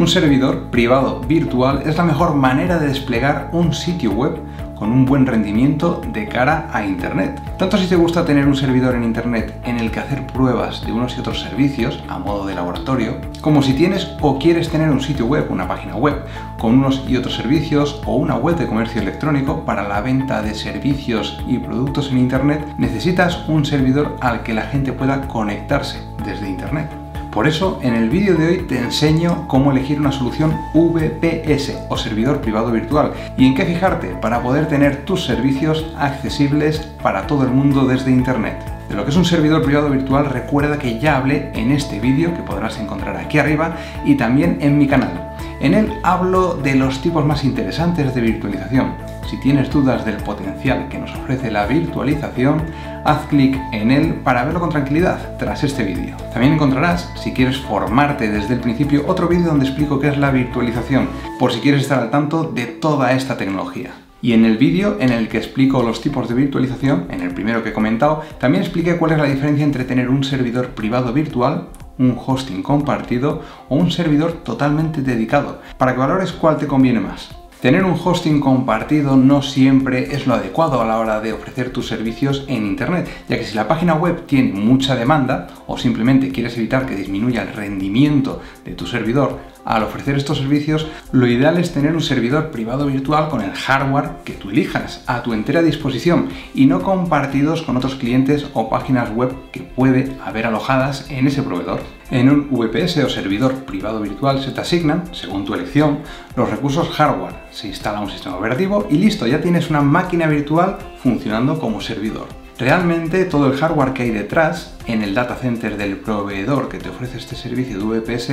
Un servidor privado virtual es la mejor manera de desplegar un sitio web con un buen rendimiento de cara a Internet. Tanto si te gusta tener un servidor en Internet en el que hacer pruebas de unos y otros servicios a modo de laboratorio, como si tienes o quieres tener un sitio web, una página web, con unos y otros servicios o una web de comercio electrónico para la venta de servicios y productos en Internet, necesitas un servidor al que la gente pueda conectarse desde Internet. Por eso, en el vídeo de hoy te enseño cómo elegir una solución VPS o servidor privado virtual y en qué fijarte para poder tener tus servicios accesibles para todo el mundo desde Internet. De lo que es un servidor privado virtual, recuerda que ya hablé en este vídeo que podrás encontrar aquí arriba y también en mi canal. En él hablo de los tipos más interesantes de virtualización. Si tienes dudas del potencial que nos ofrece la virtualización, haz clic en él para verlo con tranquilidad tras este vídeo. También encontrarás, si quieres formarte desde el principio, otro vídeo donde explico qué es la virtualización, por si quieres estar al tanto de toda esta tecnología. Y en el vídeo en el que explico los tipos de virtualización, en el primero que he comentado, también expliqué cuál es la diferencia entre tener un servidor privado virtual, un hosting compartido o un servidor totalmente dedicado, para que valores cuál te conviene más. Tener un hosting compartido no siempre es lo adecuado a la hora de ofrecer tus servicios en Internet, ya que si la página web tiene mucha demanda o simplemente quieres evitar que disminuya el rendimiento de tu servidor al ofrecer estos servicios, lo ideal es tener un servidor privado virtual con el hardware que tú elijas a tu entera disposición y no compartidos con otros clientes o páginas web que puede haber alojadas en ese proveedor. En un VPS o servidor privado virtual se te asignan, según tu elección, los recursos hardware. Se instala un sistema operativo y listo, ya tienes una máquina virtual funcionando como servidor. Realmente todo el hardware que hay detrás, en el data center del proveedor que te ofrece este servicio de VPS,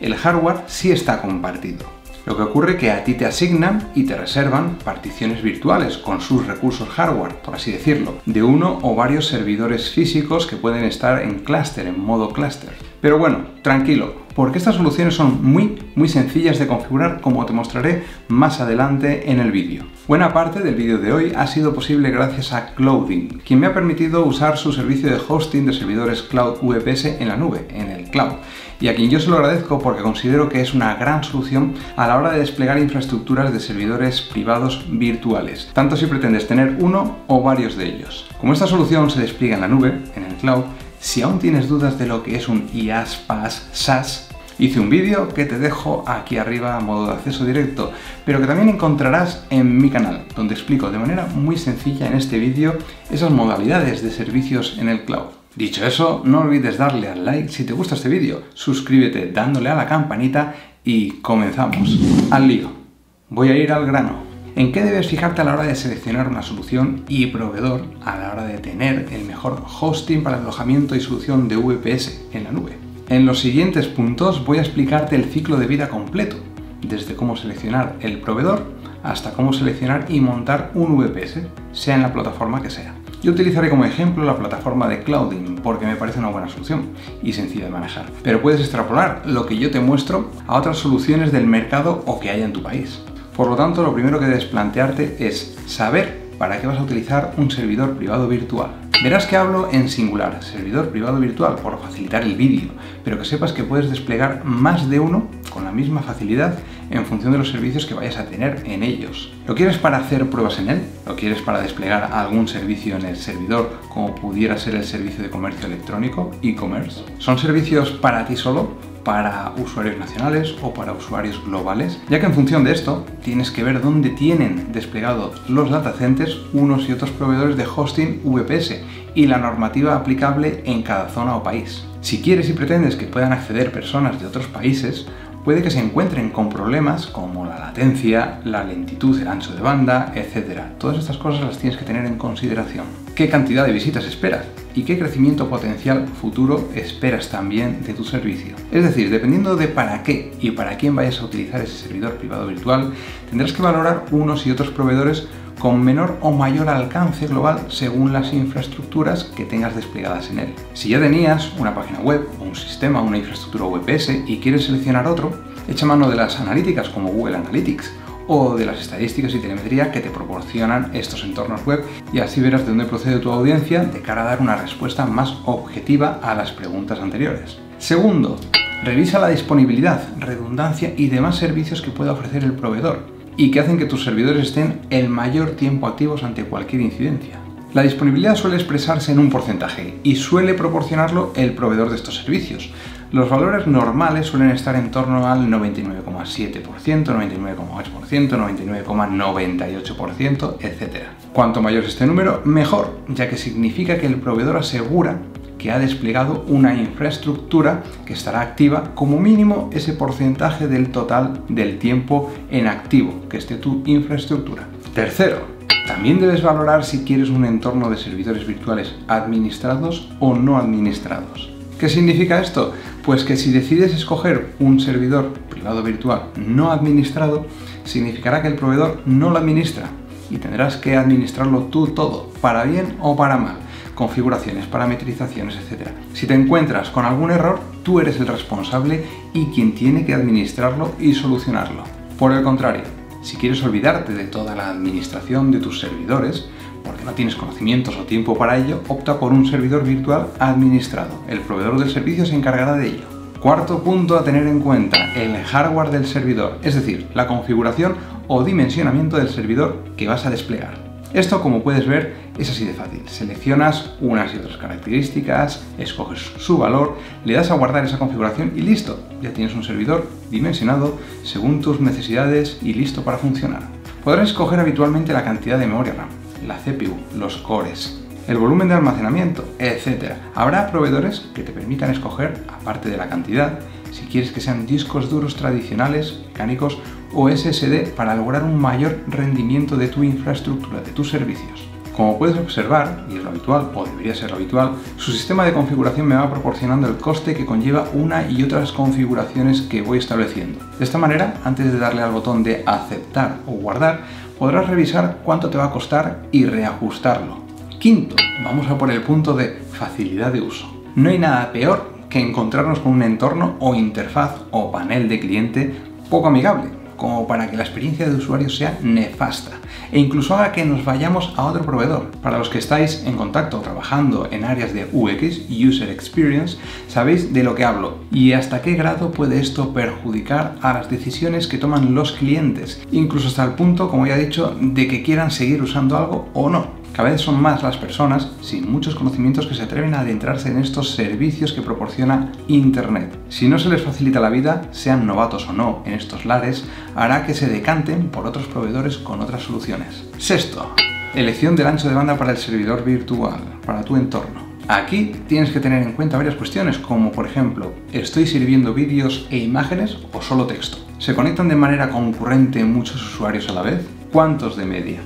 el hardware sí está compartido. Lo que ocurre es que a ti te asignan y te reservan particiones virtuales con sus recursos hardware, por así decirlo, de uno o varios servidores físicos que pueden estar en clúster, en modo clúster. Pero bueno, tranquilo, porque estas soluciones son muy sencillas de configurar, como te mostraré más adelante en el vídeo. Buena parte del vídeo de hoy ha sido posible gracias a Clouding, quien me ha permitido usar su servicio de hosting de servidores Cloud VPS en la nube, en el cloud, y a quien yo se lo agradezco porque considero que es una gran solución a la hora de desplegar infraestructuras de servidores privados virtuales, tanto si pretendes tener uno o varios de ellos. Como esta solución se despliega en la nube, en el cloud, si aún tienes dudas de lo que es un IaaS, PaaS, SaaS, hice un vídeo que te dejo aquí arriba a modo de acceso directo, pero que también encontrarás en mi canal, donde explico de manera muy sencilla en este vídeo esas modalidades de servicios en el cloud. Dicho eso, no olvides darle al like si te gusta este vídeo, suscríbete dándole a la campanita y comenzamos. Al lío. Voy a ir al grano. ¿En qué debes fijarte a la hora de seleccionar una solución y proveedor a la hora de tener el mejor hosting para el alojamiento y solución de VPS en la nube? En los siguientes puntos voy a explicarte el ciclo de vida completo, desde cómo seleccionar el proveedor hasta cómo seleccionar y montar un VPS, sea en la plataforma que sea. Yo utilizaré como ejemplo la plataforma de Clouding porque me parece una buena solución y sencilla de manejar, pero puedes extrapolar lo que yo te muestro a otras soluciones del mercado o que haya en tu país. Por lo tanto, lo primero que debes plantearte es saber para qué vas a utilizar un servidor privado virtual. Verás que hablo en singular, servidor privado virtual, por facilitar el vídeo, pero que sepas que puedes desplegar más de uno con la misma facilidad en función de los servicios que vayas a tener en ellos. ¿Lo quieres para hacer pruebas en él? ¿Lo quieres para desplegar algún servicio en el servidor, como pudiera ser el servicio de comercio electrónico, e-commerce? ¿Son servicios para ti solo, para usuarios nacionales o para usuarios globales? Ya que en función de esto tienes que ver dónde tienen desplegados los data centers unos y otros proveedores de hosting VPS y la normativa aplicable en cada zona o país. Si quieres y pretendes que puedan acceder personas de otros países, puede que se encuentren con problemas como la latencia, la lentitud, el ancho de banda, etc. Todas estas cosas las tienes que tener en consideración. ¿Qué cantidad de visitas esperas? ¿Y qué crecimiento potencial futuro esperas también de tu servicio? Es decir, dependiendo de para qué y para quién vayas a utilizar ese servidor privado virtual, tendrás que valorar unos y otros proveedores con menor o mayor alcance global según las infraestructuras que tengas desplegadas en él. Si ya tenías una página web, o un sistema, una infraestructura VPS y quieres seleccionar otro, echa mano de las analíticas como Google Analytics o de las estadísticas y telemetría que te proporcionan estos entornos web y así verás de dónde procede tu audiencia de cara a dar una respuesta más objetiva a las preguntas anteriores. Segundo, Revisa la disponibilidad, redundancia y demás servicios que pueda ofrecer el proveedor y que hacen que tus servidores estén el mayor tiempo activos ante cualquier incidencia. La disponibilidad suele expresarse en un porcentaje y suele proporcionarlo el proveedor de estos servicios. Los valores normales suelen estar en torno al 99,7%, 99,8%, 99,98%, etc. Cuanto mayor este número, mejor, ya que significa que el proveedor asegura que ha desplegado una infraestructura que estará activa como mínimo ese porcentaje del total del tiempo en activo que esté tu infraestructura. Tercero, también debes valorar si quieres un entorno de servidores virtuales administrados o no administrados. ¿Qué significa esto? Pues que si decides escoger un servidor privado virtual no administrado, significará que el proveedor no lo administra y tendrás que administrarlo tú todo, para bien o para mal, configuraciones, parametrizaciones, etc. Si te encuentras con algún error, tú eres el responsable y quien tiene que administrarlo y solucionarlo. Por el contrario, si quieres olvidarte de toda la administración de tus servidores, porque no tienes conocimientos o tiempo para ello, opta por un servidor virtual administrado. El proveedor del servicio se encargará de ello. Cuarto punto a tener en cuenta, el hardware del servidor, es decir, la configuración o dimensionamiento del servidor que vas a desplegar. Esto, como puedes ver, es así de fácil. Seleccionas unas y otras características, escoges su valor, le das a guardar esa configuración y listo. Ya tienes un servidor dimensionado según tus necesidades y listo para funcionar. Podrás escoger habitualmente la cantidad de memoria RAM, la CPU, los cores, el volumen de almacenamiento, etc. Habrá proveedores que te permitan escoger, aparte de la cantidad, si quieres que sean discos duros tradicionales, mecánicos o SSD para lograr un mayor rendimiento de tu infraestructura, de tus servicios. Como puedes observar, y es lo habitual, o debería ser lo habitual, su sistema de configuración me va proporcionando el coste que conlleva una y otras configuraciones que voy estableciendo. De esta manera, antes de darle al botón de aceptar o guardar, podrás revisar cuánto te va a costar y reajustarlo. Quinto, vamos a por el punto de facilidad de uso. No hay nada peor que encontrarnos con un entorno o interfaz o panel de cliente poco amigable, como para que la experiencia de usuario sea nefasta e incluso haga que nos vayamos a otro proveedor. Para los que estáis en contacto o trabajando en áreas de UX, User Experience, sabéis de lo que hablo y hasta qué grado puede esto perjudicar a las decisiones que toman los clientes, incluso hasta el punto, como ya he dicho, de que quieran seguir usando algo o no. Cada vez son más las personas sin muchos conocimientos que se atreven a adentrarse en estos servicios que proporciona Internet. Si no se les facilita la vida, sean novatos o no en estos lares, hará que se decanten por otros proveedores con otras soluciones. Sexto, elección del ancho de banda para el servidor virtual, para tu entorno. Aquí tienes que tener en cuenta varias cuestiones, como por ejemplo, ¿estoy sirviendo vídeos e imágenes o solo texto? ¿Se conectan de manera concurrente muchos usuarios a la vez? ¿Cuántos de media?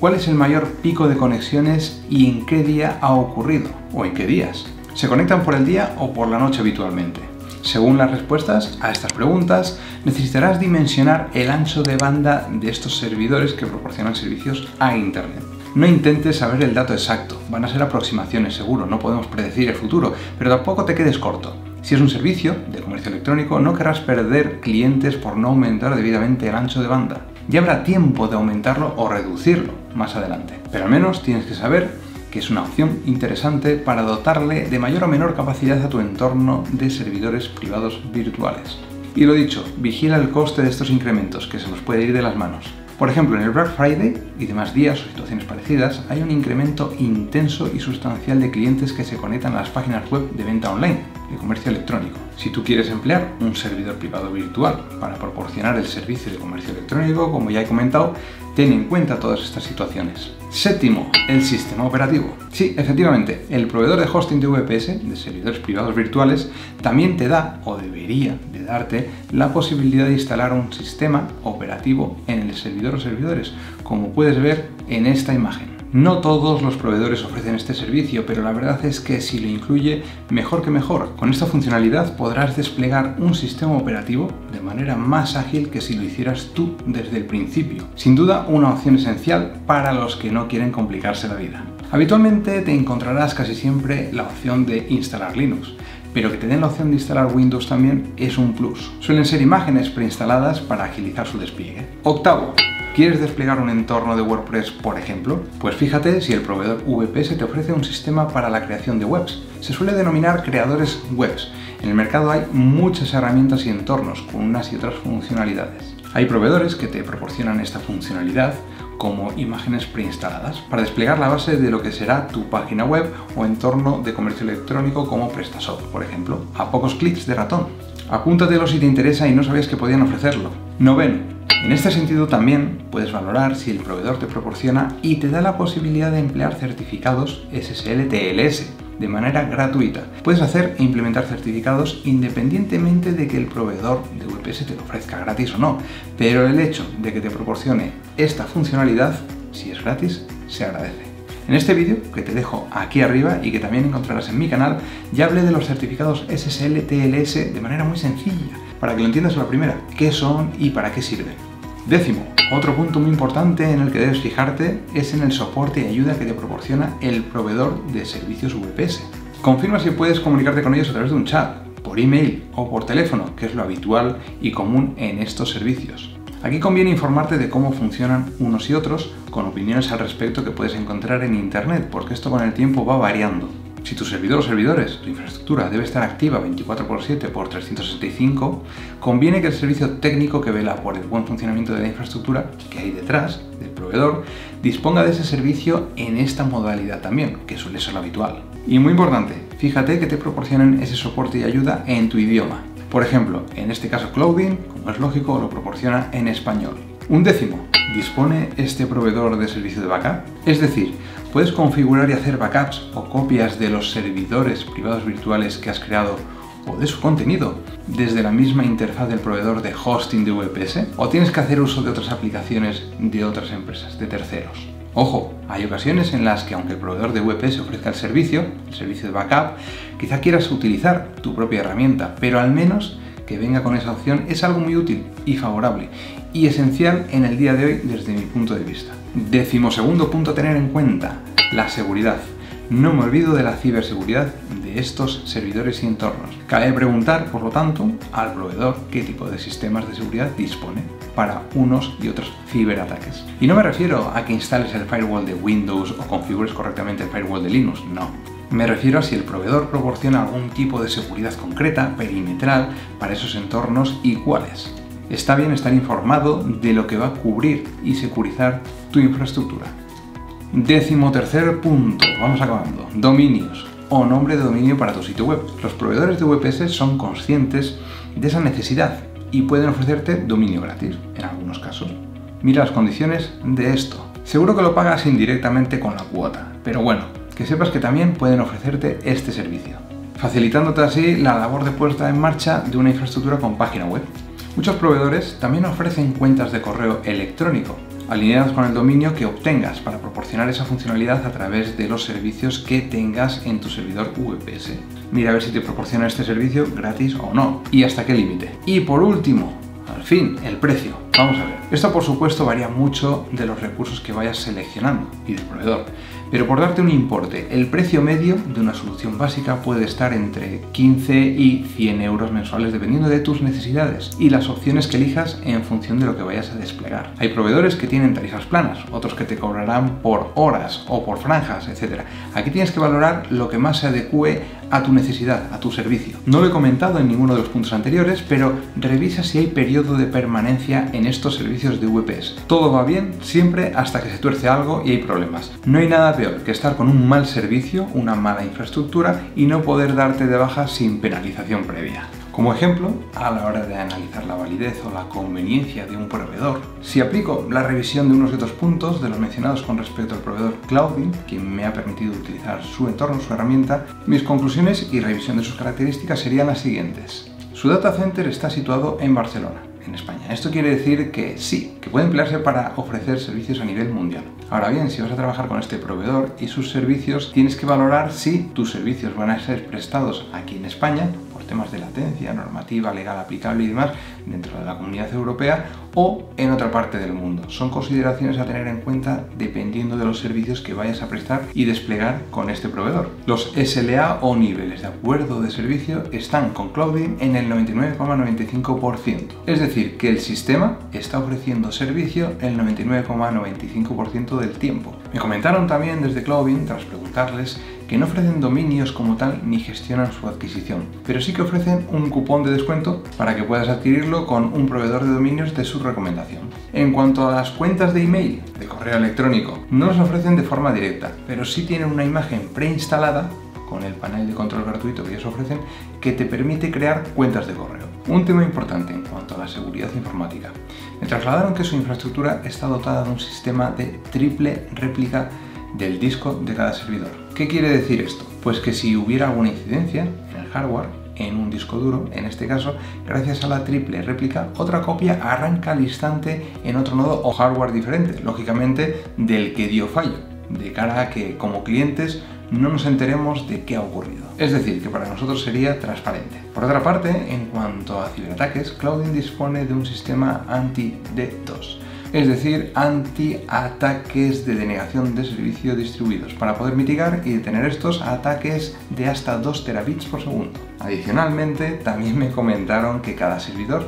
¿Cuál es el mayor pico de conexiones y en qué día ha ocurrido? ¿O en qué días? ¿Se conectan por el día o por la noche habitualmente? Según las respuestas a estas preguntas, necesitarás dimensionar el ancho de banda de estos servidores que proporcionan servicios a Internet. No intentes saber el dato exacto, van a ser aproximaciones seguro, no podemos predecir el futuro, pero tampoco te quedes corto. Si es un servicio de comercio electrónico, no querrás perder clientes por no aumentar debidamente el ancho de banda. Ya habrá tiempo de aumentarlo o reducirlo más adelante, pero al menos tienes que saber que es una opción interesante para dotarle de mayor o menor capacidad a tu entorno de servidores privados virtuales. Y lo dicho, vigila el coste de estos incrementos, que se nos puede ir de las manos. Por ejemplo, en el Black Friday y demás días o situaciones parecidas, hay un incremento intenso y sustancial de clientes que se conectan a las páginas web de venta online, de comercio electrónico. Si tú quieres emplear un servidor privado virtual para proporcionar el servicio de comercio electrónico, como ya he comentado, ten en cuenta todas estas situaciones. Séptimo, el sistema operativo. Sí, efectivamente, el proveedor de hosting de VPS, de servidores privados virtuales, también te da, o debería de darte, la posibilidad de instalar un sistema operativo en el servidor o servidores, como puedes ver en esta imagen. No todos los proveedores ofrecen este servicio, pero la verdad es que si lo incluye, mejor que mejor. Con esta funcionalidad podrás desplegar un sistema operativo de manera más ágil que si lo hicieras tú desde el principio. Sin duda, una opción esencial para los que no quieren complicarse la vida. Habitualmente te encontrarás casi siempre la opción de instalar Linux, pero que te den la opción de instalar Windows también es un plus. Suelen ser imágenes preinstaladas para agilizar su despliegue. Octavo, ¿Quieres desplegar un entorno de WordPress, por ejemplo? Pues fíjate si el proveedor VPS te ofrece un sistema para la creación de webs. Se suele denominar creadores webs. En el mercado hay muchas herramientas y entornos con unas y otras funcionalidades. Hay proveedores que te proporcionan esta funcionalidad como imágenes preinstaladas para desplegar la base de lo que será tu página web o entorno de comercio electrónico como PrestaShop, por ejemplo, a pocos clics de ratón. Apúntatelo si te interesa y no sabías que podían ofrecerlo. Noveno. En este sentido también puedes valorar si el proveedor te proporciona y te da la posibilidad de emplear certificados SSL TLS de manera gratuita. Puedes hacer e implementar certificados independientemente de que el proveedor de VPS te lo ofrezca gratis o no, pero el hecho de que te proporcione esta funcionalidad, si es gratis, se agradece. En este vídeo, que te dejo aquí arriba y que también encontrarás en mi canal, ya hablé de los certificados SSL TLS de manera muy sencilla, para que lo entiendas a la primera, qué son y para qué sirven. Décimo, otro punto muy importante en el que debes fijarte es en el soporte y ayuda que te proporciona el proveedor de servicios VPS. Confirma si puedes comunicarte con ellos a través de un chat, por email o por teléfono, que es lo habitual y común en estos servicios. Aquí conviene informarte de cómo funcionan unos y otros, con opiniones al respecto que puedes encontrar en internet, porque esto con el tiempo va variando. Si tu servidor o servidores, tu infraestructura, debe estar activa 24/7 por 365, conviene que el servicio técnico que vela por el buen funcionamiento de la infraestructura que hay detrás del proveedor disponga de ese servicio en esta modalidad también, que suele ser lo habitual. Y muy importante, fíjate que te proporcionen ese soporte y ayuda en tu idioma. Por ejemplo, en este caso Clouding, como es lógico, lo proporciona en español. Undécimo, ¿dispone este proveedor de servicio de backup? Es decir, ¿puedes configurar y hacer backups o copias de los servidores privados virtuales que has creado o de su contenido desde la misma interfaz del proveedor de hosting de VPS? ¿O tienes que hacer uso de otras aplicaciones de otras empresas, de terceros? Ojo, hay ocasiones en las que aunque el proveedor de VPS ofrezca el servicio de backup, quizá quieras utilizar tu propia herramienta, pero al menos que venga con esa opción es algo muy útil y favorable y esencial en el día de hoy desde mi punto de vista. 12º punto a tener en cuenta, la seguridad. No me olvido de la ciberseguridad de estos servidores y entornos. Cabe preguntar, por lo tanto, al proveedor qué tipo de sistemas de seguridad dispone para unos y otros ciberataques. Y no me refiero a que instales el firewall de Windows o configures correctamente el firewall de Linux, no. Me refiero a si el proveedor proporciona algún tipo de seguridad concreta, perimetral, para esos entornos y cuáles. Está bien estar informado de lo que va a cubrir y securizar tu infraestructura. 13º punto, vamos acabando, dominios o nombre de dominio para tu sitio web. Los proveedores de VPS son conscientes de esa necesidad y pueden ofrecerte dominio gratis, en algunos casos. Mira las condiciones de esto. Seguro que lo pagas indirectamente con la cuota, pero bueno, que sepas que también pueden ofrecerte este servicio, facilitándote así la labor de puesta en marcha de una infraestructura con página web. Muchos proveedores también ofrecen cuentas de correo electrónico, alineadas con el dominio que obtengas para proporcionar esa funcionalidad a través de los servicios que tengas en tu servidor VPS. Mira a ver si te proporciona este servicio gratis o no, y hasta qué límite. Y por último, al fin, el precio. Vamos a ver. Esto por supuesto varía mucho de los recursos que vayas seleccionando y del proveedor, pero por darte un importe, el precio medio de una solución básica puede estar entre 15 y 100 euros mensuales dependiendo de tus necesidades y las opciones que elijas en función de lo que vayas a desplegar. Hay proveedores que tienen tarifas planas, otros que te cobrarán por horas o por franjas, etc. Aquí tienes que valorar lo que más se adecue a tu necesidad, a tu servicio. No lo he comentado en ninguno de los puntos anteriores, pero revisa si hay periodo de permanencia en estos servicios de VPS. Todo va bien siempre hasta que se tuerce algo y hay problemas. No hay nada peor que estar con un mal servicio, una mala infraestructura y no poder darte de baja sin penalización previa. Como ejemplo, a la hora de analizar la validez o la conveniencia de un proveedor, si aplico la revisión de unos y otros puntos de los mencionados con respecto al proveedor Clouding, quien me ha permitido utilizar su entorno, su herramienta, mis conclusiones y revisión de sus características serían las siguientes. Su data center está situado en Barcelona, en España. Esto quiere decir que sí, que puede emplearse para ofrecer servicios a nivel mundial. Ahora bien, si vas a trabajar con este proveedor y sus servicios, tienes que valorar si tus servicios van a ser prestados aquí en España, por temas de latencia, normativa legal aplicable y demás dentro de la Comunidad Europea o en otra parte del mundo. Son consideraciones a tener en cuenta dependiendo de los servicios que vayas a prestar y desplegar con este proveedor. Los SLA o niveles de acuerdo de servicio están con Clouding en el 99,95%. Es decir, que el sistema está ofreciendo servicio el 99,95% del tiempo. Me comentaron también desde Clouding, tras preguntarles, que no ofrecen dominios como tal ni gestionan su adquisición, pero sí que ofrecen un cupón de descuento para que puedas adquirirlo con un proveedor de dominios de su recomendación. En cuanto a las cuentas de email, de correo electrónico, no las ofrecen de forma directa, pero sí tienen una imagen preinstalada con el panel de control gratuito que ellos ofrecen que te permite crear cuentas de correo. Un tema importante en cuanto a la seguridad informática. Me trasladaron que su infraestructura está dotada de un sistema de triple réplica del disco de cada servidor. ¿Qué quiere decir esto? Pues que si hubiera alguna incidencia en el hardware, en un disco duro, en este caso, gracias a la triple réplica, otra copia arranca al instante en otro nodo o hardware diferente, lógicamente del que dio fallo, de cara a que como clientes no nos enteremos de qué ha ocurrido. Es decir, que para nosotros sería transparente. Por otra parte, en cuanto a ciberataques, Clouding dispone de un sistema anti-DDoS. Es decir, anti-ataques de denegación de servicio distribuidos, para poder mitigar y detener estos ataques de hasta 2 terabits por segundo. Adicionalmente, también me comentaron que cada servidor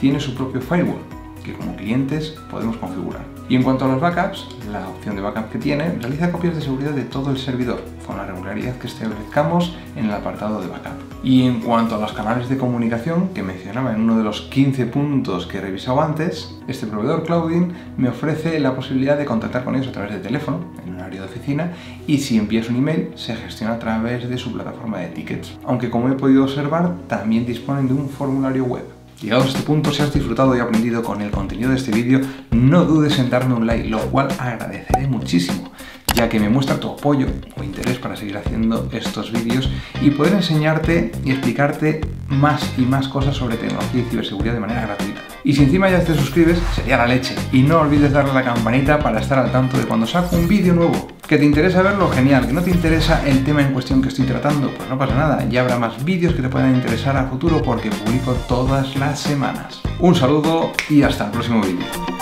tiene su propio firewall, que como clientes podemos configurar. Y en cuanto a los backups, la opción de backup que tiene realiza copias de seguridad de todo el servidor, con la regularidad que establezcamos en el apartado de backup. Y en cuanto a los canales de comunicación que mencionaba en uno de los 15 puntos que he revisado antes, este proveedor Clouding me ofrece la posibilidad de contactar con ellos a través de teléfono, en horario de oficina, y si envías un email se gestiona a través de su plataforma de tickets. Aunque como he podido observar, también disponen de un formulario web. Llegados a este punto, si has disfrutado y aprendido con el contenido de este vídeo, no dudes en darme un like, lo cual agradeceré muchísimo, ya que me muestra tu apoyo o interés para seguir haciendo estos vídeos y poder enseñarte y explicarte más y más cosas sobre tecnología y ciberseguridad de manera gratuita. Y si encima ya te suscribes, sería la leche. Y no olvides darle a la campanita para estar al tanto de cuando saco un vídeo nuevo. ¿Que te interesa verlo? Genial. ¿Que no te interesa el tema en cuestión que estoy tratando? Pues no pasa nada, ya habrá más vídeos que te puedan interesar a futuro porque publico todas las semanas. Un saludo y hasta el próximo vídeo.